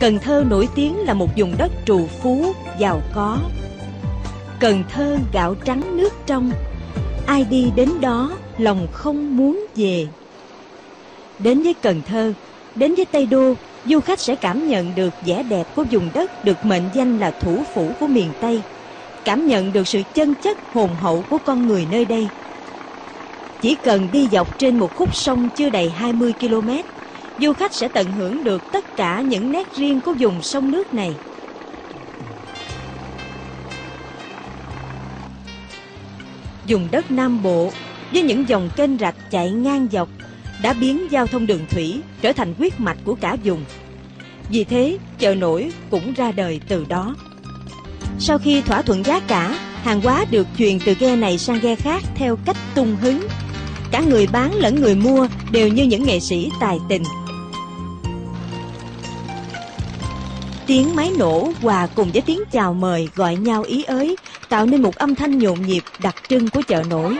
Cần Thơ nổi tiếng là một vùng đất trù phú, giàu có. Cần Thơ gạo trắng nước trong, ai đi đến đó lòng không muốn về. Đến với Cần Thơ, đến với Tây Đô, du khách sẽ cảm nhận được vẻ đẹp của vùng đất được mệnh danh là thủ phủ của miền Tây, cảm nhận được sự chân chất hồn hậu của con người nơi đây. Chỉ cần đi dọc trên một khúc sông chưa đầy 20 km, du khách sẽ tận hưởng được tất cả những nét riêng của vùng sông nước này. Vùng đất Nam Bộ với những dòng kênh rạch chạy ngang dọc đã biến giao thông đường thủy trở thành huyết mạch của cả vùng. Vì thế, chợ nổi cũng ra đời từ đó. Sau khi thỏa thuận giá cả, hàng hóa được chuyển từ ghe này sang ghe khác theo cách tung hứng. Cả người bán lẫn người mua đều như những nghệ sĩ tài tình. Tiếng máy nổ hòa cùng với tiếng chào mời gọi nhau ý ới, tạo nên một âm thanh nhộn nhịp đặc trưng của chợ nổi.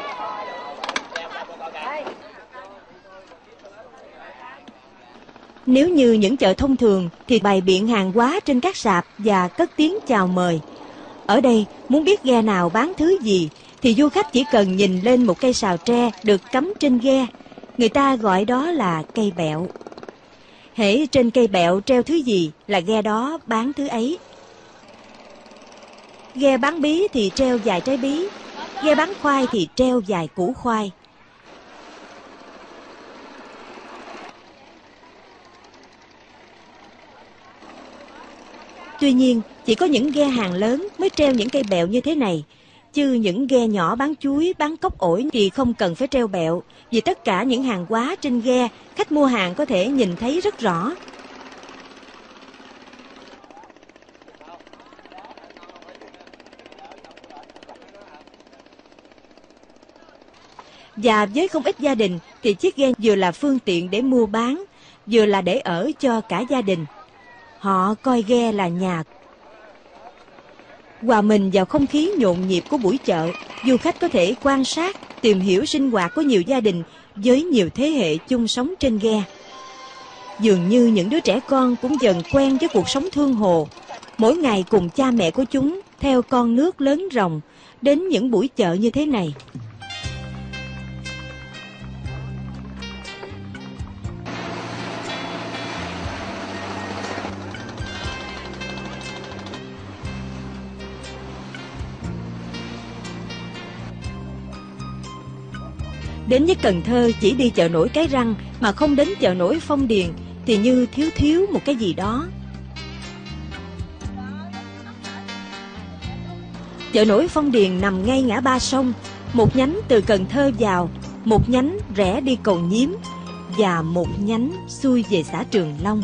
Nếu như những chợ thông thường thì bày biện hàng hóa trên các sạp và cất tiếng chào mời. Ở đây, muốn biết ghe nào bán thứ gì thì du khách chỉ cần nhìn lên một cây sào tre được cắm trên ghe. Người ta gọi đó là cây bẹo. Hễ trên cây bẹo treo thứ gì là ghe đó bán thứ ấy. Ghe bán bí thì treo vài trái bí, ghe bán khoai thì treo vài củ khoai. Tuy nhiên, chỉ có những ghe hàng lớn mới treo những cây bẹo như thế này. Chứ những ghe nhỏ bán chuối, bán cốc ổi thì không cần phải treo bẹo, vì tất cả những hàng hóa trên ghe, khách mua hàng có thể nhìn thấy rất rõ. Và với không ít gia đình thì chiếc ghe vừa là phương tiện để mua bán, vừa là để ở cho cả gia đình. Họ coi ghe là nhà. Hòa mình vào không khí nhộn nhịp của buổi chợ, du khách có thể quan sát, tìm hiểu sinh hoạt của nhiều gia đình với nhiều thế hệ chung sống trên ghe. Dường như những đứa trẻ con cũng dần quen với cuộc sống thương hồ, mỗi ngày cùng cha mẹ của chúng theo con nước lớn ròng đến những buổi chợ như thế này. Đến với Cần Thơ chỉ đi chợ nổi Cái Răng mà không đến chợ nổi Phong Điền thì như thiếu một cái gì đó. Chợ nổi Phong Điền nằm ngay ngã ba sông, một nhánh từ Cần Thơ vào, một nhánh rẽ đi Cầu Nhiếm và một nhánh xuôi về xã Trường Long.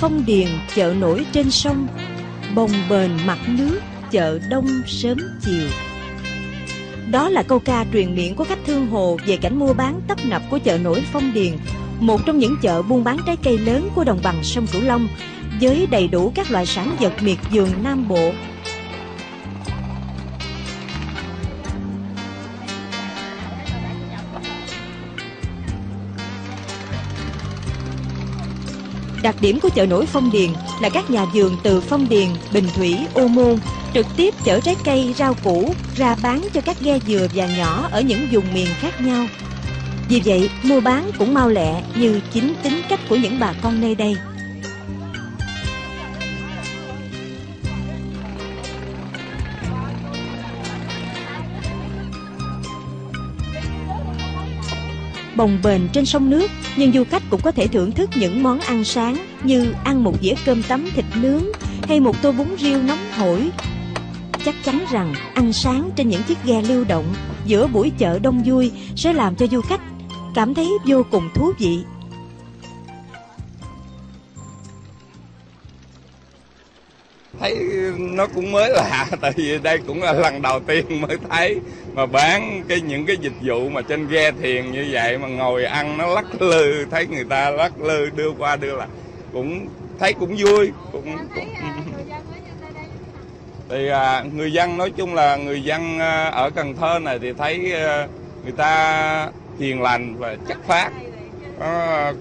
Phong Điền chợ nổi trên sông, bồng bềnh mặt nước, chợ đông sớm chiều. Đó là câu ca truyền miệng của khách thương hồ về cảnh mua bán tấp nập của chợ nổi Phong Điền, một trong những chợ buôn bán trái cây lớn của đồng bằng sông Cửu Long, với đầy đủ các loại sản vật miệt vườn Nam Bộ. Đặc điểm của chợ nổi Phong Điền là các nhà vườn từ Phong Điền, Bình Thủy, Ô Môn trực tiếp chở trái cây, rau củ ra bán cho các ghe vừa và nhỏ ở những vùng miền khác nhau. Vì vậy, mua bán cũng mau lẹ như chính tính cách của những bà con nơi đây. Bồng bềnh trên sông nước, nhưng du khách cũng có thể thưởng thức những món ăn sáng như ăn một dĩa cơm tấm thịt nướng hay một tô bún riêu nóng hổi. Chắc chắn rằng ăn sáng trên những chiếc ghe lưu động giữa buổi chợ đông vui sẽ làm cho du khách cảm thấy vô cùng thú vị. Thấy nó cũng mới lạ, tại vì đây cũng là lần đầu tiên mới thấy mà bán những cái dịch vụ mà trên ghe thuyền như vậy, mà ngồi ăn nó lắc lư, thấy người ta lắc lư đưa qua đưa lại cũng thấy cũng vui. Thì người dân nói chung là người dân ở Cần Thơ này thì thấy người ta hiền lành và chất phác,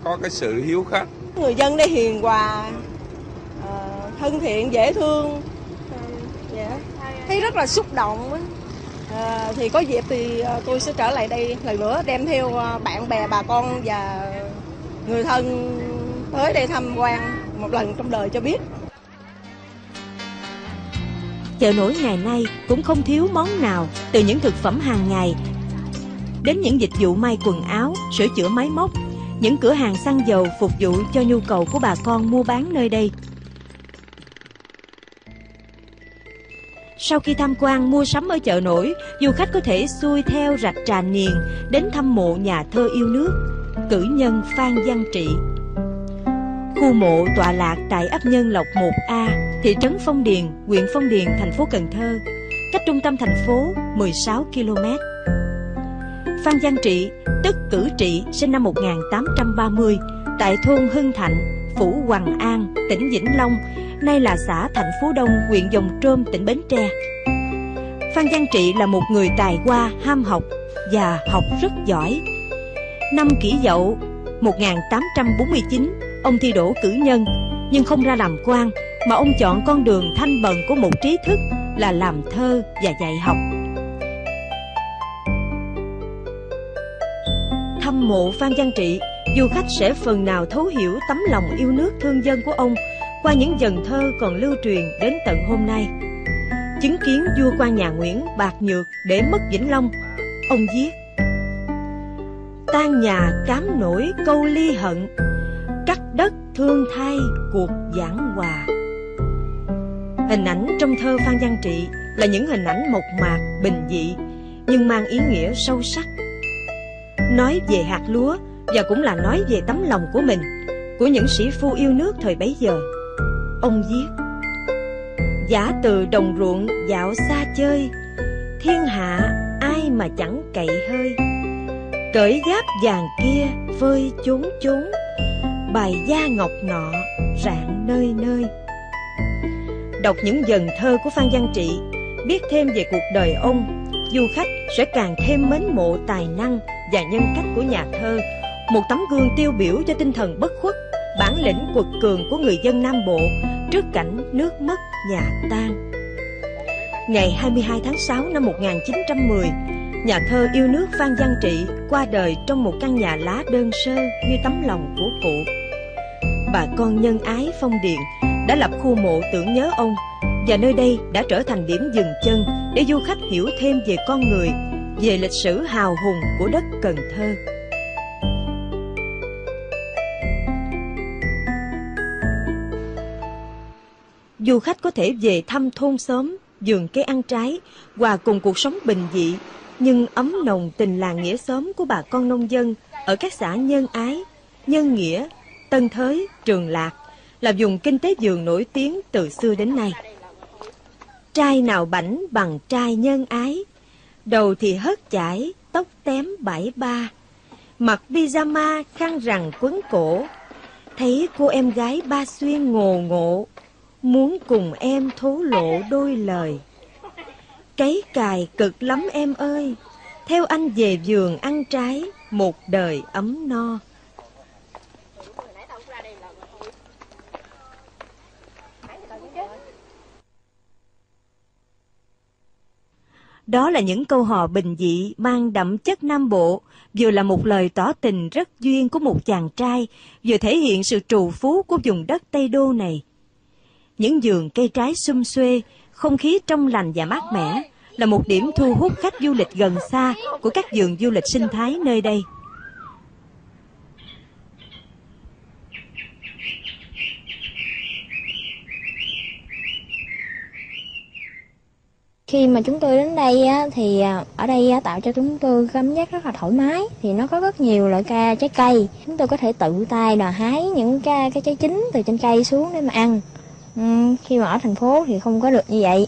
có cái sự hiếu khách. Người dân đây hiền hòa, thân thiện, dễ thương, thấy rất là xúc động. Thì có dịp thì tôi sẽ trở lại đây lần nữa, đem theo bạn bè, bà con và người thân tới đây tham quan một lần trong đời cho biết. Chợ nổi ngày nay cũng không thiếu món nào, từ những thực phẩm hàng ngày đến những dịch vụ may quần áo, sửa chữa máy móc, những cửa hàng xăng dầu phục vụ cho nhu cầu của bà con mua bán nơi đây. Sau khi tham quan mua sắm ở chợ nổi, du khách có thể xuôi theo rạch Trà Niền đến thăm mộ nhà thơ yêu nước, cử nhân Phan Văn Trị. Khu mộ tọa lạc tại ấp Nhân Lộc 1A, thị trấn Phong Điền, huyện Phong Điền, thành phố Cần Thơ, cách trung tâm thành phố 16 km. Phan Văn Trị, tức Cử Trị, sinh năm 1830, tại thôn Hưng Thạnh, Phủ Hoằng An, tỉnh Vĩnh Long, nay là xã Thạnh Phú Đông, huyện Giồng Trôm, tỉnh Bến Tre. Phan Văn Trị là một người tài hoa, ham học và học rất giỏi. Năm Kỷ Dậu 1849, ông thi đỗ cử nhân nhưng không ra làm quan, mà ông chọn con đường thanh bần của một trí thức là làm thơ và dạy học. Thăm mộ Phan Văn Trị, du khách sẽ phần nào thấu hiểu tấm lòng yêu nước thương dân của ông qua những dần thơ còn lưu truyền đến tận hôm nay. Chứng kiến vua quan nhà Nguyễn bạc nhược để mất Vĩnh Long, ông viết: tan nhà cám nổi câu ly hận, cắt đất thương thay cuộc giảng hòa. Hình ảnh trong thơ Phan Văn Trị là những hình ảnh mộc mạc, bình dị nhưng mang ý nghĩa sâu sắc. Nói về hạt lúa và cũng là nói về tấm lòng của mình, của những sĩ phu yêu nước thời bấy giờ. Ông viết: giả từ đồng ruộng dạo xa chơi, thiên hạ ai mà chẳng cậy hơi. Cởi giáp vàng kia phơi chốn chốn, bài da ngọc nọ rạng nơi nơi. Đọc những dần thơ của Phan Văn Trị, biết thêm về cuộc đời ông, du khách sẽ càng thêm mến mộ tài năng và nhân cách của nhà thơ, một tấm gương tiêu biểu cho tinh thần bất khuất, bản lĩnh quật cường của người dân Nam Bộ trước cảnh nước mất nhà tan. Ngày 22 tháng 6 năm 1910, nhà thơ yêu nước Phan Văn Trị qua đời trong một căn nhà lá đơn sơ như tấm lòng của cụ. Bà con nhân ái Phong Điền đã lập khu mộ tưởng nhớ ông, và nơi đây đã trở thành điểm dừng chân để du khách hiểu thêm về con người, về lịch sử hào hùng của đất Cần Thơ. Du khách có thể về thăm thôn xóm, vườn cây ăn trái, hòa cùng cuộc sống bình dị nhưng ấm nồng tình làng nghĩa xóm của bà con nông dân ở các xã Nhân Ái, Nhân Nghĩa, Tân Thới, Trường Lạc, là vùng kinh tế vườn nổi tiếng từ xưa đến nay. Trai nào bảnh bằng trai Nhân Ái, đầu thì hớt chải, tóc tém bãi ba, mặc pyjama khăn rằn quấn cổ, thấy cô em gái Ba Xuyên ngồ ngộ, muốn cùng em thố lộ đôi lời. Cấy cài cực lắm em ơi, theo anh về vườn ăn trái, một đời ấm no. Đó là những câu hò bình dị mang đậm chất Nam Bộ, vừa là một lời tỏ tình rất duyên của một chàng trai, vừa thể hiện sự trù phú của vùng đất Tây Đô này. Những vườn cây trái sum suê, không khí trong lành và mát mẻ là một điểm thu hút khách du lịch gần xa của các vườn du lịch sinh thái nơi đây. Khi mà chúng tôi đến đây thì ở đây tạo cho chúng tôi cảm giác rất là thoải mái, thì nó có rất nhiều loại trái cây. Chúng tôi có thể tự tay là hái những cái trái chín từ trên cây xuống để mà ăn. Khi mà ở thành phố thì không có được như vậy.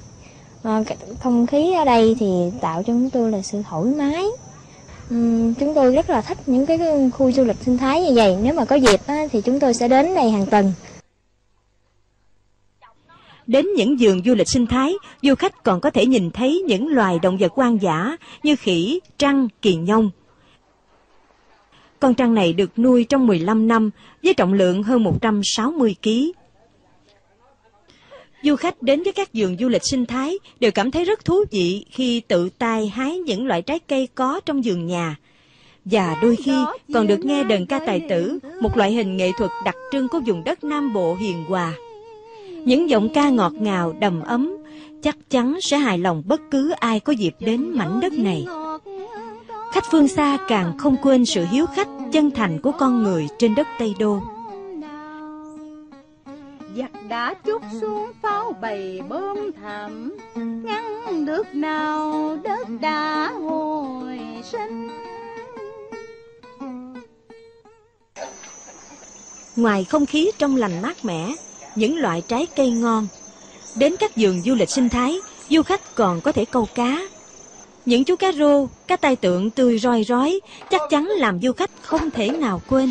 Không khí ở đây thì tạo cho chúng tôi là sự thoải mái. Chúng tôi rất là thích những cái khu du lịch sinh thái như vậy. Nếu mà có dịp thì chúng tôi sẽ đến đây hàng tuần. Đến những vườn du lịch sinh thái, du khách còn có thể nhìn thấy những loài động vật hoang dã như khỉ, trăng, kỳ nhông. Con trăn này được nuôi trong 15 năm với trọng lượng hơn 160 kg. Du khách đến với các vườn du lịch sinh thái đều cảm thấy rất thú vị khi tự tay hái những loại trái cây có trong vườn nhà. Và đôi khi còn được nghe đờn ca tài tử, một loại hình nghệ thuật đặc trưng của vùng đất Nam Bộ hiền hòa. Những giọng ca ngọt ngào, đầm ấm, chắc chắn sẽ hài lòng bất cứ ai có dịp đến mảnh đất này. Khách phương xa càng không quên sự hiếu khách, chân thành của con người trên đất Tây Đô. Giặc đã trút xuống pháo bầy bơm thẳm, ngăn nước nào đất đã hồi sinh. Ngoài không khí trong lành mát mẻ, những loại trái cây ngon, đến các vườn du lịch sinh thái, du khách còn có thể câu cá. Những chú cá rô, cá tai tượng tươi roi rói chắc chắn làm du khách không thể nào quên.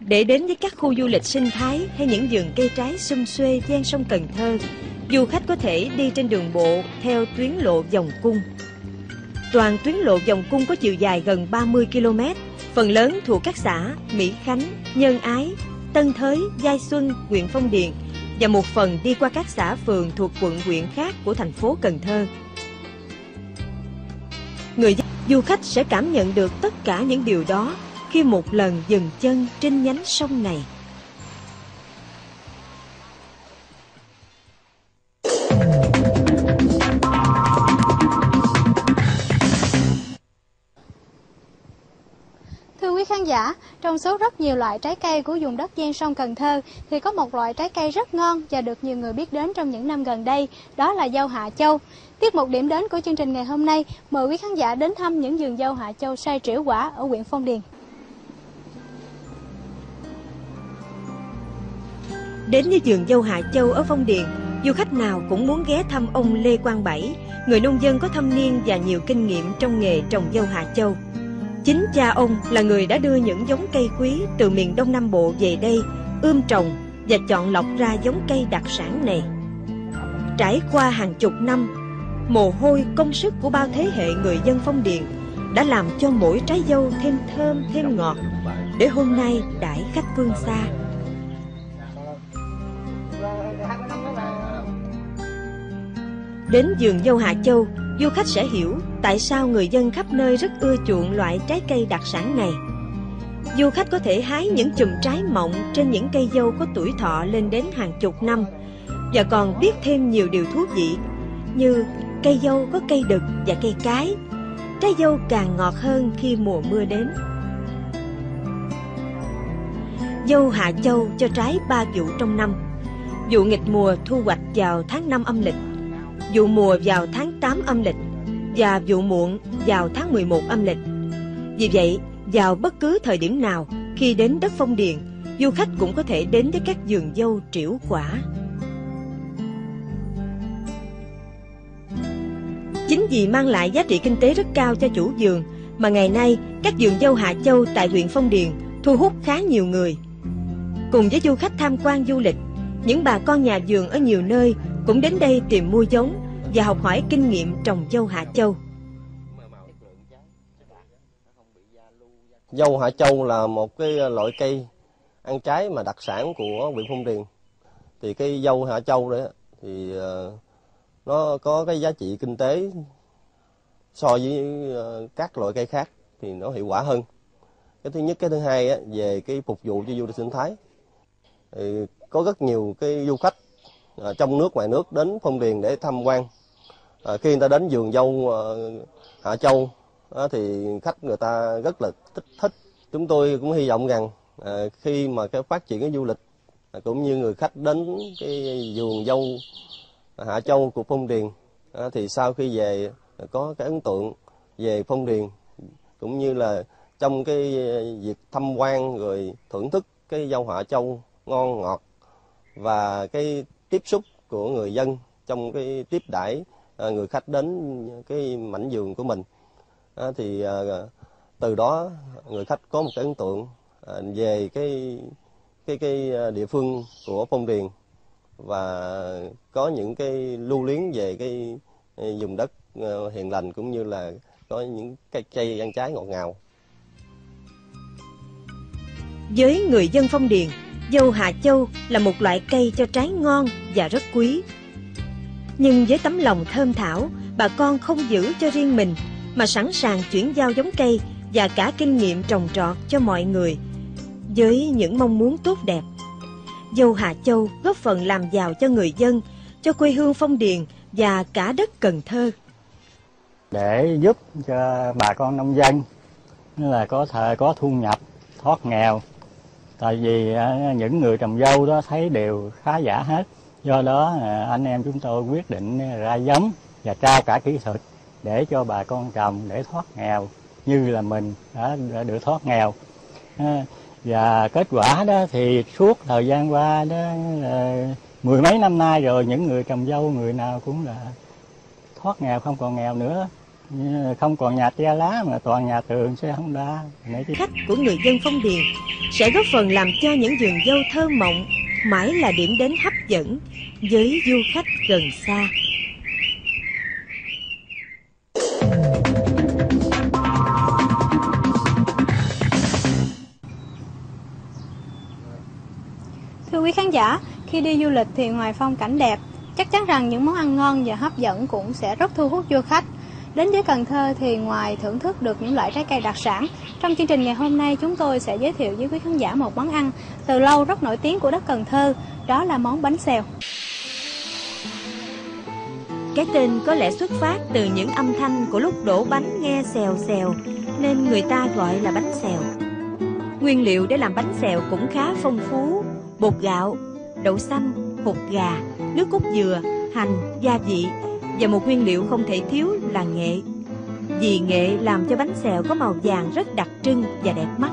Để đến với các khu du lịch sinh thái hay những vườn cây trái sum suê ven sông Cần Thơ, du khách có thể đi trên đường bộ theo tuyến lộ vòng cung. Toàn tuyến lộ vòng cung có chiều dài gần 30 km, phần lớn thuộc các xã Mỹ Khánh, Nhân Ái, Tân Thới, Giai Xuân, huyện Phong Điền và một phần đi qua các xã phường thuộc quận huyện khác của thành phố Cần Thơ. Người du khách sẽ cảm nhận được tất cả những điều đó khi một lần dừng chân trên nhánh sông này. Thưa quý khán giả, trong số rất nhiều loại trái cây của vùng đất ven sông Cần Thơ thì có một loại trái cây rất ngon và được nhiều người biết đến trong những năm gần đây, đó là dâu Hạ Châu. Tiết mục điểm đến của chương trình ngày hôm nay mời quý khán giả đến thăm những vườn dâu Hạ Châu sai trĩu quả ở huyện Phong Điền. Đến với vườn dâu Hạ Châu ở Phong Điền, du khách nào cũng muốn ghé thăm ông Lê Quang Bảy, người nông dân có thâm niên và nhiều kinh nghiệm trong nghề trồng dâu Hạ Châu. Chính cha ông là người đã đưa những giống cây quý từ miền Đông Nam Bộ về đây, ươm trồng và chọn lọc ra giống cây đặc sản này. Trải qua hàng chục năm, mồ hôi công sức của bao thế hệ người dân Phong Điền đã làm cho mỗi trái dâu thêm thơm, thêm ngọt, để hôm nay đãi khách phương xa. Đến vườn dâu Hạ Châu, du khách sẽ hiểu tại sao người dân khắp nơi rất ưa chuộng loại trái cây đặc sản này. Du khách có thể hái những chùm trái mọng trên những cây dâu có tuổi thọ lên đến hàng chục năm, và còn biết thêm nhiều điều thú vị như cây dâu có cây đực và cây cái. Trái dâu càng ngọt hơn khi mùa mưa đến. Dâu Hạ Châu cho trái 3 vụ trong năm. Vụ nghịch mùa thu hoạch vào tháng 5 âm lịch, vụ mùa vào tháng 8 âm lịch và vụ muộn vào tháng 11 âm lịch. Vì vậy, vào bất cứ thời điểm nào khi đến đất Phong Điền, du khách cũng có thể đến với các vườn dâu trĩu quả. Chính vì mang lại giá trị kinh tế rất cao cho chủ vườn mà ngày nay các vườn dâu Hạ Châu tại huyện Phong Điền thu hút khá nhiều người. Cùng với du khách tham quan du lịch, những bà con nhà vườn ở nhiều nơi cũng đến đây tìm mua giống và học hỏi kinh nghiệm trồng dâu Hạ Châu. Dâu Hạ Châu là một cái loại cây ăn trái mà đặc sản của huyện Phong Điền. Thì cái dâu Hạ Châu đấy thì nó có cái giá trị kinh tế so với các loại cây khác thì nó hiệu quả hơn. Cái thứ nhất, cái thứ hai về cái phục vụ cho du lịch sinh thái. Thì có rất nhiều cái du khách trong nước ngoài nước đến Phong Điền để tham quan. Khi người ta đến vườn dâu Hạ Châu thì khách người ta rất là thích. Chúng tôi cũng hy vọng rằng khi mà cái phát triển cái du lịch cũng như người khách đến cái vườn dâu Hạ Châu của Phong Điền thì sau khi về có cái ấn tượng về Phong Điền, cũng như là trong cái việc tham quan rồi thưởng thức cái dâu Hạ Châu ngon ngọt và cái tiếp xúc của người dân trong cái tiếp đãi người khách đến cái mảnh vườn của mình, thì từ đó người khách có một cái ấn tượng về cái địa phương của Phong Điền và có những cái lưu luyến về cái vùng đất hiền lành cũng như là có những cái cây ăn trái ngọt ngào. Với người dân Phong Điền, dâu Hà Châu là một loại cây cho trái ngon và rất quý. Nhưng với tấm lòng thơm thảo, bà con không giữ cho riêng mình mà sẵn sàng chuyển giao giống cây và cả kinh nghiệm trồng trọt cho mọi người với những mong muốn tốt đẹp. Dâu Hà Châu góp phần làm giàu cho người dân, cho quê hương Phong Điền và cả đất Cần Thơ. Để giúp cho bà con nông dân là có thể có thu nhập, thoát nghèo. Tại vì những người trồng dâu đó thấy đều khá giả hết. Do đó anh em chúng tôi quyết định ra giống và trao cả kỹ thuật để cho bà con trồng để thoát nghèo, như là mình đã được thoát nghèo. Và kết quả đó thì suốt thời gian qua đó, mười mấy năm nay rồi, những người trồng dâu người nào cũng là thoát nghèo, không còn nghèo nữa, không còn nhà tre lá mà toàn nhà tường xe không đa. Khách của người dân Phong Điền sẽ góp phần làm cho những vườn dâu thơ mộng mãi là điểm đến hấp dẫn với du khách gần xa. Thưa quý khán giả, khi đi du lịch thì ngoài phong cảnh đẹp, chắc chắn rằng những món ăn ngon và hấp dẫn cũng sẽ rất thu hút du khách. Đến với Cần Thơ thì ngoài thưởng thức được những loại trái cây đặc sản, trong chương trình ngày hôm nay chúng tôi sẽ giới thiệu với quý khán giả một món ăn từ lâu rất nổi tiếng của đất Cần Thơ, đó là món bánh xèo. Cái tên có lẽ xuất phát từ những âm thanh của lúc đổ bánh nghe xèo xèo nên người ta gọi là bánh xèo. Nguyên liệu để làm bánh xèo cũng khá phong phú: bột gạo, đậu xanh, hột gà, nước cốt dừa, hành, gia vị. Và một nguyên liệu không thể thiếu là nghệ. Vì nghệ làm cho bánh xèo có màu vàng rất đặc trưng và đẹp mắt.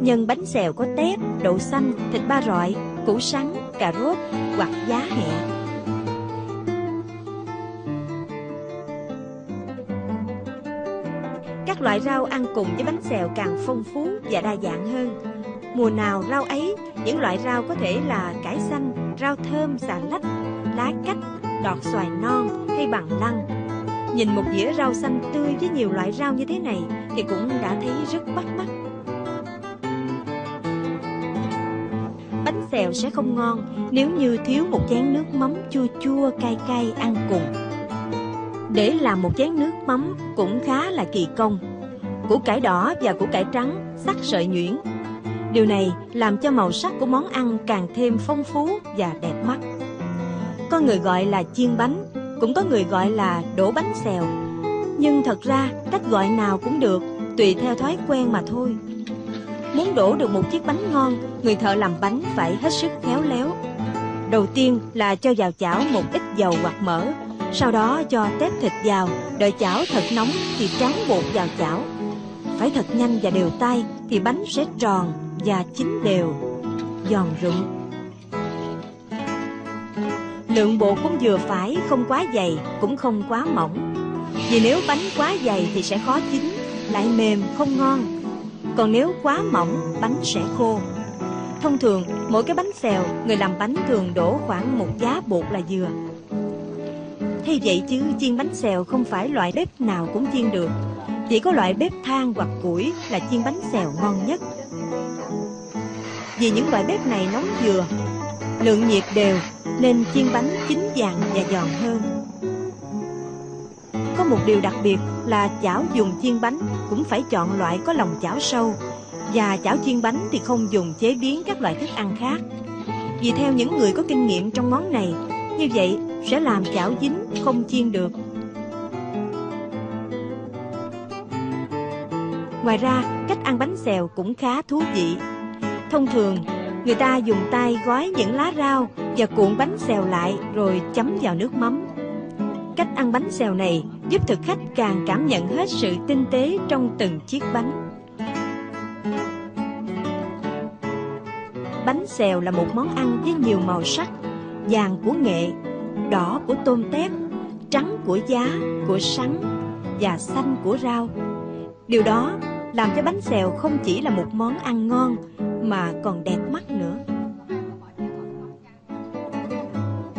Nhân bánh xèo có tép, đậu xanh, thịt ba rọi, củ sắn, cà rốt hoặc giá hẹ. Các loại rau ăn cùng với bánh xèo càng phong phú và đa dạng hơn. Mùa nào rau ấy, những loại rau có thể là cải xanh, rau thơm, xà lách, lá cách, đọt xoài non hay bằng lăng. Nhìn một dĩa rau xanh tươi với nhiều loại rau như thế này thì cũng đã thấy rất bắt mắt. Bánh xèo sẽ không ngon nếu như thiếu một chén nước mắm chua chua cay cay ăn cùng. Để làm một chén nước mắm cũng khá là kỳ công. Củ cải đỏ và củ cải trắng sắc sợi nhuyễn. Điều này làm cho màu sắc của món ăn càng thêm phong phú và đẹp mắt. Có người gọi là chiên bánh, cũng có người gọi là đổ bánh xèo. Nhưng thật ra cách gọi nào cũng được, tùy theo thói quen mà thôi. Muốn đổ được một chiếc bánh ngon, người thợ làm bánh phải hết sức khéo léo. Đầu tiên là cho vào chảo một ít dầu hoặc mỡ, sau đó cho tép thịt vào, đợi chảo thật nóng thì tráng bột vào chảo. Phải thật nhanh và đều tay thì bánh sẽ tròn và chín đều, giòn rụng. Lượng bột cũng vừa phải, không quá dày, cũng không quá mỏng. Vì nếu bánh quá dày thì sẽ khó chín, lại mềm, không ngon. Còn nếu quá mỏng, bánh sẽ khô. Thông thường, mỗi cái bánh xèo, người làm bánh thường đổ khoảng một giá bột là vừa. Thế vậy chứ, chiên bánh xèo không phải loại bếp nào cũng chiên được. Chỉ có loại bếp than hoặc củi là chiên bánh xèo ngon nhất. Vì những loại bếp này nóng vừa, lượng nhiệt đều, nên chiên bánh chín vàng và giòn hơn. Có một điều đặc biệt là chảo dùng chiên bánh cũng phải chọn loại có lòng chảo sâu, và chảo chiên bánh thì không dùng chế biến các loại thức ăn khác. Vì theo những người có kinh nghiệm trong món này, như vậy sẽ làm chảo dính không chiên được. Ngoài ra, cách ăn bánh xèo cũng khá thú vị. Thông thường, người ta dùng tay gói những lá rau và cuộn bánh xèo lại rồi chấm vào nước mắm. Cách ăn bánh xèo này giúp thực khách càng cảm nhận hết sự tinh tế trong từng chiếc bánh. Bánh xèo là một món ăn với nhiều màu sắc: vàng của nghệ, đỏ của tôm tép, trắng của giá, của sắn và xanh của rau. Điều đó làm cho bánh xèo không chỉ là một món ăn ngon mà còn đẹp mắt nữa.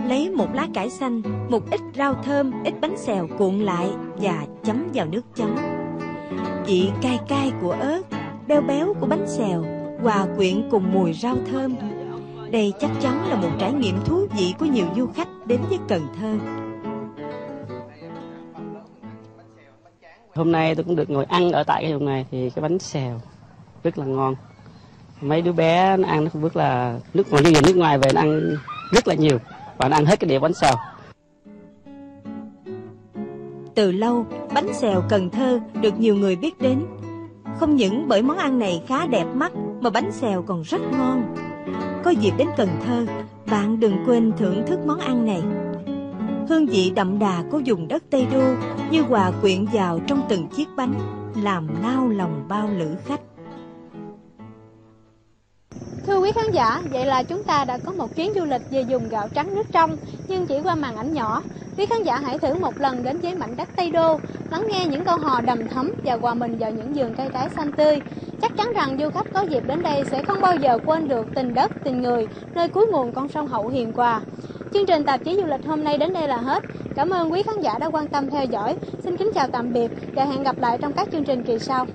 Lấy một lá cải xanh, một ít rau thơm, ít bánh xèo cuộn lại và chấm vào nước chấm. Vị cay cay của ớt, béo béo của bánh xèo hòa quyện cùng mùi rau thơm. Đây chắc chắn là một trải nghiệm thú vị của nhiều du khách đến với Cần Thơ. Hôm nay tôi cũng được ngồi ăn ở tại cái vùng này thì cái bánh xèo rất là ngon. Mấy đứa bé nó ăn nó rất là nước ngoài về nó ăn rất là nhiều và nó ăn hết cái đĩa bánh xèo. Từ lâu, bánh xèo Cần Thơ được nhiều người biết đến. Không những bởi món ăn này khá đẹp mắt mà bánh xèo còn rất ngon. Có dịp đến Cần Thơ, bạn đừng quên thưởng thức món ăn này. Hương vị đậm đà của vùng đất Tây Đô như hòa quyện vào trong từng chiếc bánh, làm nao lòng bao lữ khách. Thưa quý khán giả, vậy là chúng ta đã có một chuyến du lịch về vùng gạo trắng nước trong, nhưng chỉ qua màn ảnh nhỏ. Quý khán giả hãy thử một lần đến với mảnh đất Tây Đô, lắng nghe những câu hò đầm thấm và hòa mình vào những vườn cây trái xanh tươi. Chắc chắn rằng du khách có dịp đến đây sẽ không bao giờ quên được tình đất, tình người, nơi cuối nguồn con sông Hậu hiền hòa. Chương trình tạp chí du lịch hôm nay đến đây là hết. Cảm ơn quý khán giả đã quan tâm theo dõi. Xin kính chào tạm biệt và hẹn gặp lại trong các chương trình kỳ sau.